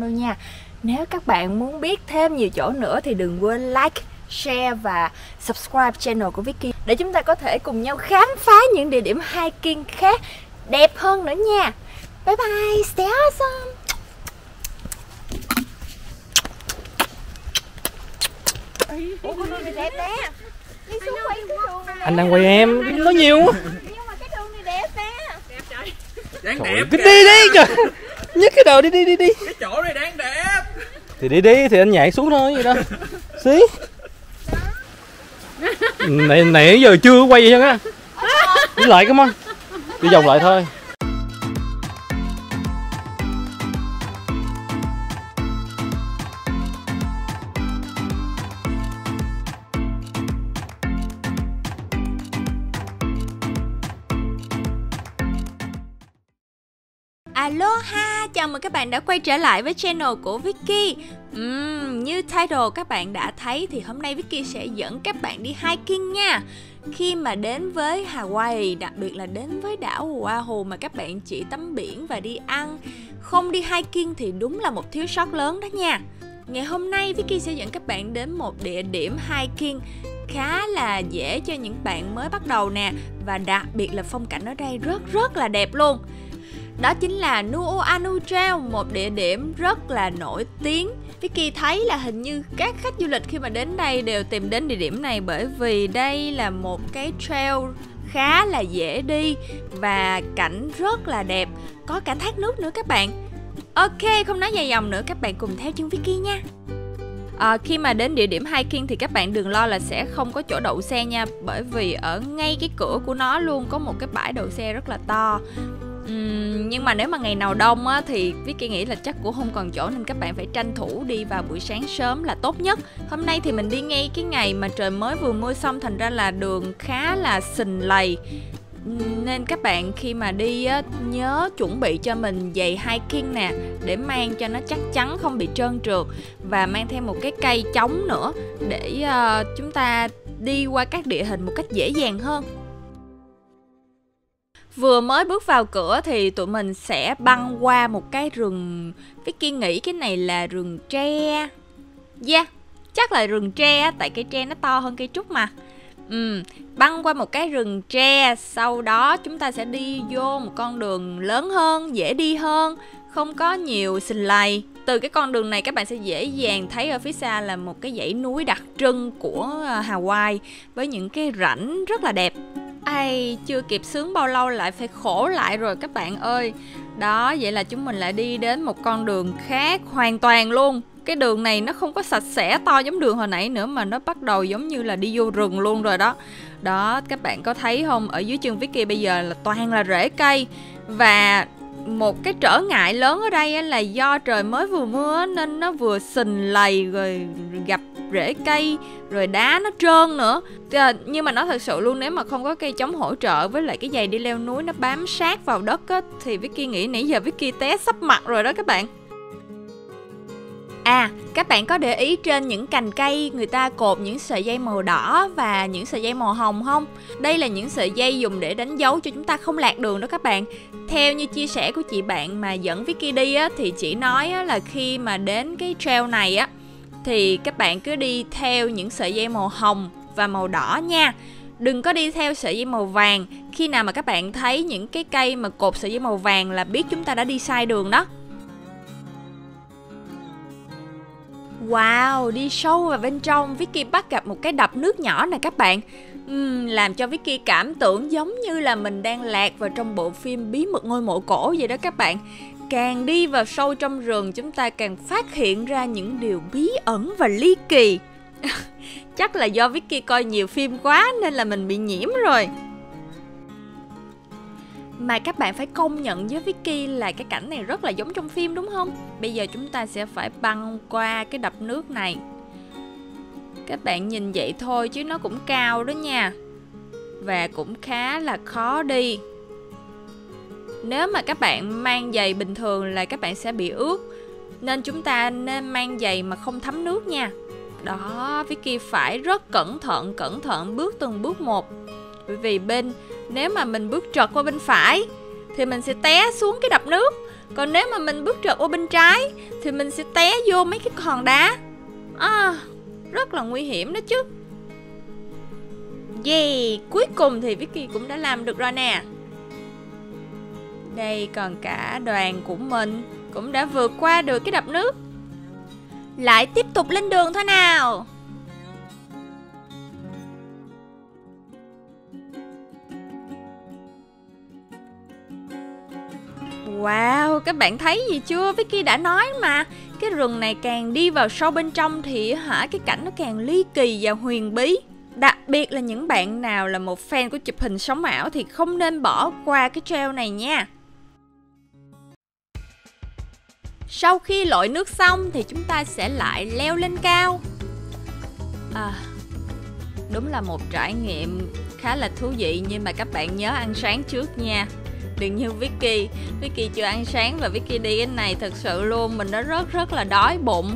đâu nha. Nếu các bạn muốn biết thêm nhiều chỗ nữa thì đừng quên like, share và subscribe channel của Vicky để chúng ta có thể cùng nhau khám phá những địa điểm hiking khác đẹp hơn nữa nha. Bye bye, stay awesome. Ủa, con đường này đẹp nè. Đi xuống quay cái đường này. Anh đang quay em, nó nhiều quá. Nhưng mà cái đường này đẹp nè. Đẹp trời. Đáng trời đẹp. Cứ đi đi trời. Nhấc cái đầu đi. Cái chỗ này đáng đẹp. Thì đi thì anh nhảy xuống thôi vậy đó. Xí. Nãy giờ chưa quay gì hết á. Đi lại cái mông. Đi vòng lại thôi. Aloha, chào mừng các bạn đã quay trở lại với channel của Vicky. Như title các bạn đã thấy thì hôm nay Vicky sẽ dẫn các bạn đi hiking nha. Khi mà đến với Hawaii, đặc biệt là đến với đảo Oahu mà các bạn chỉ tắm biển và đi ăn, không đi hiking thì đúng là một thiếu sót lớn đó nha. Ngày hôm nay Vicky sẽ dẫn các bạn đến một địa điểm hiking khá là dễ cho những bạn mới bắt đầu nè. Và đặc biệt là phong cảnh ở đây rất là đẹp luôn. Đó chính là Nuo Anu Trail, một địa điểm rất là nổi tiếng. Vicky thấy là hình như các khách du lịch khi mà đến đây đều tìm đến địa điểm này, bởi vì đây là một cái trail khá là dễ đi và cảnh rất là đẹp, có cả thác nước nữa các bạn. Ok, không nói dài dòng nữa, các bạn cùng theo chân Vicky nha. Khi mà đến địa điểm hiking thì các bạn đừng lo là sẽ không có chỗ đậu xe nha, bởi vì ở ngay cái cửa của nó luôn có một cái bãi đậu xe rất là to. Nhưng mà nếu mà ngày nào đông á, thì Vicky nghĩ là chắc cũng không còn chỗ, nên các bạn phải tranh thủ đi vào buổi sáng sớm là tốt nhất. Hôm nay thì mình đi ngay cái ngày mà trời mới vừa mưa xong, thành ra là đường khá là sình lầy. Nên các bạn khi mà đi á, nhớ chuẩn bị cho mình giày hiking nè, để mang cho nó chắc chắn không bị trơn trượt. Và mang thêm một cái cây chống nữa để chúng ta đi qua các địa hình một cách dễ dàng hơn. Vừa mới bước vào cửa thì tụi mình sẽ băng qua một cái rừng. Vicky nghĩ cái này là rừng tre. Yeah, chắc là rừng tre, tại cây tre nó to hơn cây trúc mà. Băng qua một cái rừng tre, sau đó chúng ta sẽ đi vô một con đường lớn hơn, dễ đi hơn, không có nhiều sình lầy. Từ cái con đường này các bạn sẽ dễ dàng thấy ở phía xa là một cái dãy núi đặc trưng của Hawaii với những cái rãnh rất là đẹp. Ai, chưa kịp sướng bao lâu lại phải khổ lại rồi các bạn ơi. Đó, vậy là chúng mình lại đi đến một con đường khác hoàn toàn luôn. Cái đường này nó không có sạch sẽ to giống đường hồi nãy nữa, mà nó bắt đầu giống như là đi vô rừng luôn rồi đó. Đó, các bạn có thấy không? Ở dưới chân Vicky bây giờ là toàn là rễ cây. Và một cái trở ngại lớn ở đây là do trời mới vừa mưa nên nó vừa sình lầy rồi gặp rễ cây rồi đá nó trơn nữa. Nhưng mà nói thật sự luôn, nếu mà không có cây chống hỗ trợ với lại cái giày đi leo núi nó bám sát vào đất á, thì Vicky nghĩ nãy giờ Vicky té sấp mặt rồi đó các bạn. À, các bạn có để ý trên những cành cây người ta cột những sợi dây màu đỏ và những sợi dây màu hồng không? Đây là những sợi dây dùng để đánh dấu cho chúng ta không lạc đường đó các bạn. Theo như chia sẻ của chị bạn mà dẫn Vicky đi á, thì chị nói á, là khi mà đến cái trail này á, thì các bạn cứ đi theo những sợi dây màu hồng và màu đỏ nha. Đừng có đi theo sợi dây màu vàng. Khi nào mà các bạn thấy những cái cây mà cột sợi dây màu vàng là biết chúng ta đã đi sai đường đó. Wow, đi sâu vào bên trong, Vicky bắt gặp một cái đập nước nhỏ nè các bạn. Làm cho Vicky cảm tưởng giống như là mình đang lạc vào trong bộ phim Bí mật ngôi mộ cổ vậy đó các bạn. Càng đi vào sâu trong rừng, chúng ta càng phát hiện ra những điều bí ẩn và ly kỳ. Chắc là do Vicky coi nhiều phim quá nên là mình bị nhiễm rồi. Mà các bạn phải công nhận với Vicky là cái cảnh này rất là giống trong phim đúng không? Bây giờ chúng ta sẽ phải băng qua cái đập nước này. Các bạn nhìn vậy thôi chứ nó cũng cao đó nha. Và cũng khá là khó đi. Nếu mà các bạn mang giày bình thường là các bạn sẽ bị ướt. Nên chúng ta nên mang giày mà không thấm nước nha. Đó, Vicky phải rất cẩn thận bước từng bước một. Bởi vì nếu mà mình bước trật qua bên phải thì mình sẽ té xuống cái đập nước. Còn nếu mà mình bước trượt ô bên trái thì mình sẽ té vô mấy cái hòn đá. Rất là nguy hiểm đó chứ. Cuối cùng thì Vicky cũng đã làm được rồi nè. Đây, còn cả đoàn của mình cũng đã vượt qua được cái đập nước. Lại tiếp tục lên đường thôi nào. Wow, các bạn thấy gì chưa? Vicky đã nói mà, cái rừng này càng đi vào sâu bên trong thì cái cảnh nó càng ly kỳ và huyền bí. Đặc biệt là những bạn nào là một fan của chụp hình sống ảo thì không nên bỏ qua cái trail này nha. Sau khi lội nước xong thì chúng ta sẽ lại leo lên cao. Đúng là một trải nghiệm khá là thú vị, nhưng mà các bạn nhớ ăn sáng trước nha. Đừng như Vicky, Vicky chưa ăn sáng và Vicky đi cái này thật sự luôn, mình đã rất là đói bụng.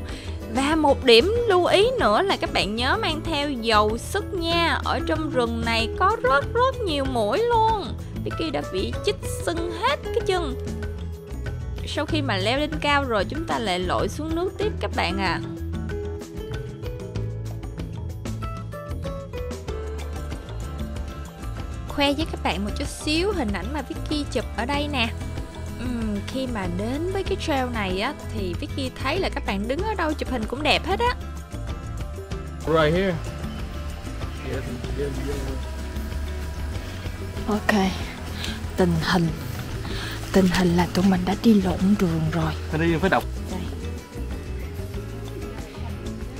Và một điểm lưu ý nữa là các bạn nhớ mang theo dầu sức nha. Ở trong rừng này có rất nhiều muỗi luôn. Vicky đã bị chích sưng hết cái chân. Sau khi mà leo lên cao rồi chúng ta lại lội xuống nước tiếp các bạn à. Khoe với các bạn một chút xíu hình ảnh mà Vicky chụp ở đây nè. Khi mà đến với cái trail này á thì Vicky thấy là các bạn đứng ở đâu chụp hình cũng đẹp hết á. Right here. Ok. Tình hình là tụi mình đã đi lộn đường rồi. Đi phải đọc.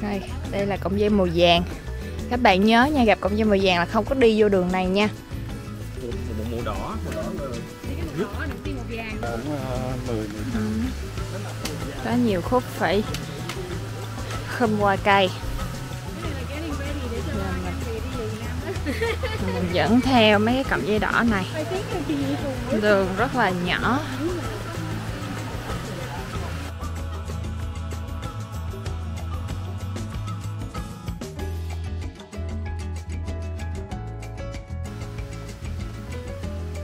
Đây, đây là cọng dây màu vàng. Các bạn nhớ nha, gặp cọng dây màu vàng là không có đi vô đường này nha. Màu đỏ, có nhiều khúc phải khum qua cây. Mình dẫn theo mấy cái cọng dây đỏ này. Đường rất là nhỏ.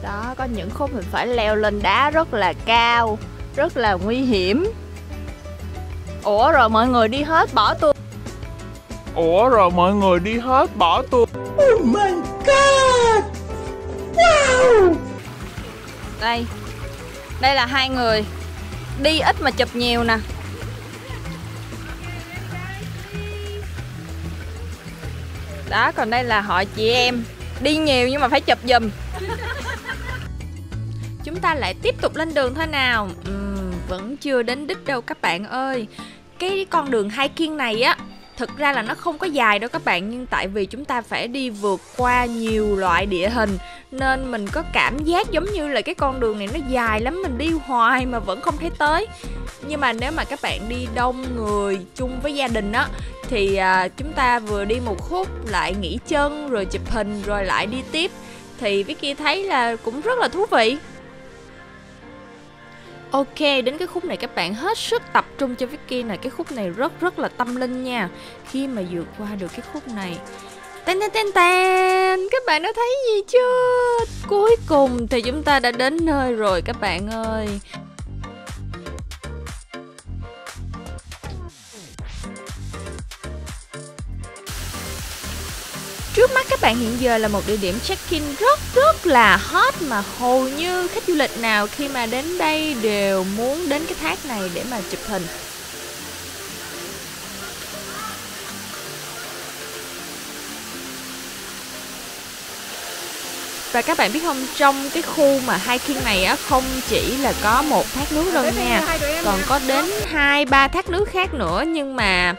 Đó, có những khúc mình phải leo lên đá rất là cao, rất là nguy hiểm. Ủa rồi mọi người đi hết bỏ tôi. Oh my god. Wow. Đây. Đây là hai người đi ít mà chụp nhiều nè. Đó, còn đây là họ chị em đi nhiều nhưng mà phải chụp giùm. Chúng ta lại tiếp tục lên đường thôi nào. Vẫn chưa đến đích đâu các bạn ơi. Cái con đường hiking này á, thực ra là nó không có dài đâu các bạn, nhưng tại vì chúng ta phải đi vượt qua nhiều loại địa hình nên mình có cảm giác giống như là cái con đường này nó dài lắm, mình đi hoài mà vẫn không thấy tới. Nhưng mà nếu mà các bạn đi đông người chung với gia đình á thì chúng ta vừa đi một khúc lại nghỉ chân rồi chụp hình rồi lại đi tiếp thì Vicky thấy là cũng rất là thú vị. Ok, đến cái khúc này các bạn hết sức tập trung cho Vicky này. Cái khúc này rất là tâm linh nha. Khi mà vượt qua được cái khúc này, các bạn đã thấy gì chưa? Cuối cùng thì chúng ta đã đến nơi rồi các bạn ơi. Trước mắt các bạn hiện giờ là một địa điểm check-in rất là hot mà hầu như khách du lịch nào khi mà đến đây đều muốn đến cái thác này để mà chụp hình. Và các bạn biết không, trong cái khu mà hiking này á không chỉ là có một thác nước đâu nha, còn có đến 2-3 thác nước khác nữa, nhưng mà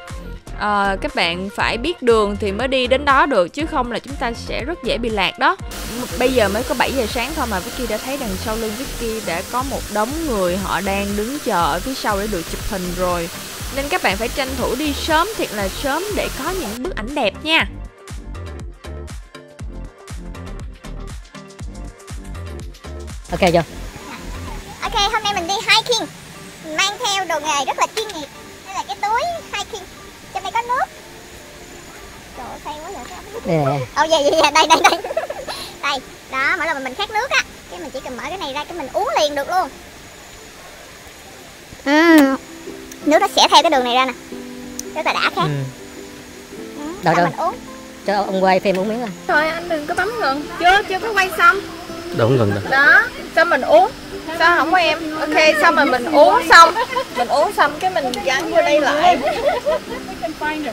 các bạn phải biết đường thì mới đi đến đó được, chứ không là chúng ta sẽ rất dễ bị lạc đó. Bây giờ mới có 7 giờ sáng thôi mà Vicky đã thấy đằng sau lưng Vicky đã có một đống người họ đang đứng chờ ở phía sau để được chụp hình rồi. Nên các bạn phải tranh thủ đi sớm, thiệt là sớm để có những bức ảnh đẹp nha. Ok chưa? Ok, hôm nay mình đi hiking, mang theo đồ nghề rất là chuyên nghiệp. Đây là cái túi hiking. Trong đây có nước. Trời ơi, say quá vậy các bạn. Đây. Đây, đó, mỗi lần mình khát nước á, cái mình chỉ cần mở cái này ra cái mình uống liền được luôn. Nước nó sẽ theo cái đường này ra nè, rất là đã khác. Đợi đâu mình uống. Cho ông quay phim uống miếng rồi. Thôi anh đừng có bấm ngừng, chưa có quay xong. Đâu ngừng đâu. Đó, xong mình uống. Sao không có em? Ok, xong rồi mình uống xong. Mình uống xong cái mình gắn vô đây lại.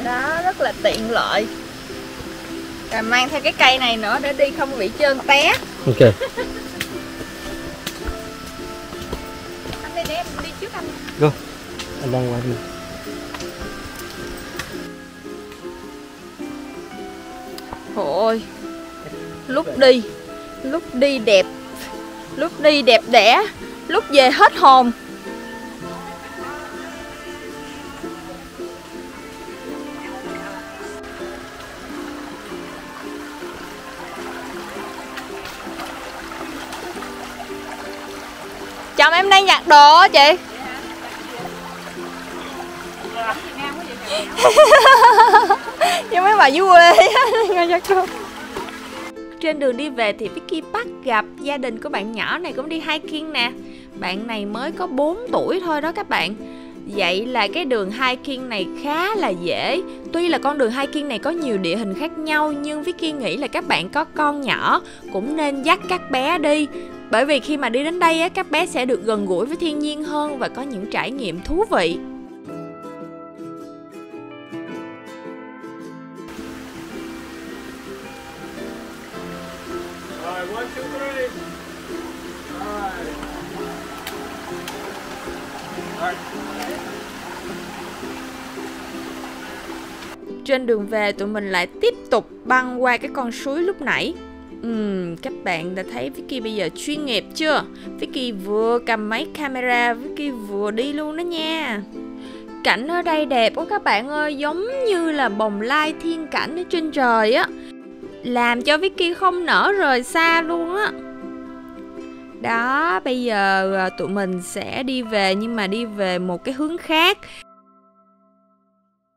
Đó, rất là tiện lợi. Rồi mang theo cái cây này nữa để đi không bị trơn té. Ok. Anh đi để em đi trước anh. Go. Anh đang quay đi. Ôi, lúc đi đẹp, lúc đi đẹp đẽ, lúc về hết hồn. Chồng em đang giặt đồ á chị. Như mấy bà dưới quê. Trên đường đi về thì Vicky bắt gặp gia đình của bạn nhỏ này cũng đi hiking nè. Bạn này mới có 4 tuổi thôi đó các bạn. Vậy là cái đường hiking này khá là dễ. Tuy là con đường hiking này có nhiều địa hình khác nhau, nhưng Vicky nghĩ là các bạn có con nhỏ cũng nên dắt các bé đi. Bởi vì khi mà đi đến đây các bé sẽ được gần gũi với thiên nhiên hơn và có những trải nghiệm thú vị. Trên đường về tụi mình lại tiếp tục băng qua cái con suối lúc nãy. Các bạn đã thấy Vicky bây giờ chuyên nghiệp chưa? Vicky vừa cầm máy camera, Vicky vừa đi luôn đó nha. Cảnh ở đây đẹp quá các bạn ơi, giống như là bồng lai thiên cảnh ở trên trời á, làm cho Vicky không nỡ rời xa luôn á. Đó, bây giờ tụi mình sẽ đi về, nhưng mà đi về một cái hướng khác.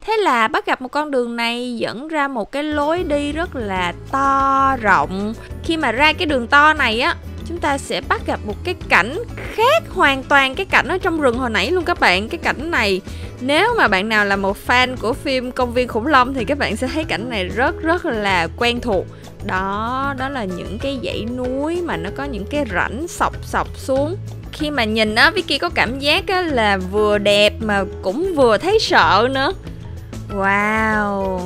Thế là bắt gặp một con đường này dẫn ra một cái lối đi rất là to rộng. Khi mà ra cái đường to này á, chúng ta sẽ bắt gặp một cái cảnh khác hoàn toàn cái cảnh ở trong rừng hồi nãy luôn các bạn. Cái cảnh này, nếu mà bạn nào là một fan của phim Công viên khủng long thì các bạn sẽ thấy cảnh này rất là quen thuộc. Đó là những cái dãy núi mà nó có những cái rãnh sọc xuống. Khi mà nhìn á, Vicky có cảm giác á, là vừa đẹp mà cũng vừa thấy sợ nữa. Wow,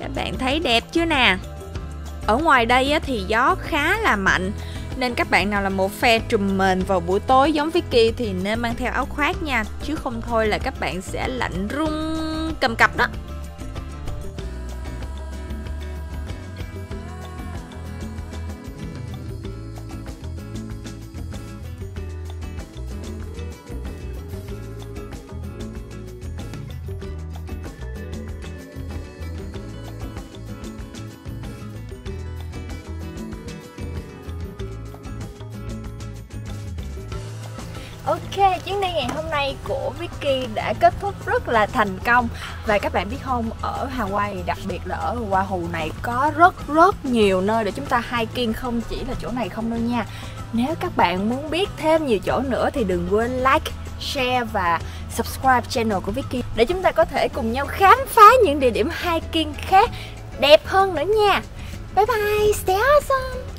các bạn thấy đẹp chưa nè. Ở ngoài đây á, thì gió khá là mạnh, nên các bạn nào là một phe trùm mền vào buổi tối giống Vicky thì nên mang theo áo khoác nha, chứ không thôi là các bạn sẽ lạnh run cầm cập đó. Ok, chuyến đi ngày hôm nay của Vicky đã kết thúc rất là thành công. Và các bạn biết không, ở Hawaii, đặc biệt là ở Oahu này, có rất nhiều nơi để chúng ta hiking, không chỉ là chỗ này không đâu nha. Nếu các bạn muốn biết thêm nhiều chỗ nữa thì đừng quên like, share và subscribe channel của Vicky, để chúng ta có thể cùng nhau khám phá những địa điểm hiking khác đẹp hơn nữa nha. Bye bye, stay awesome.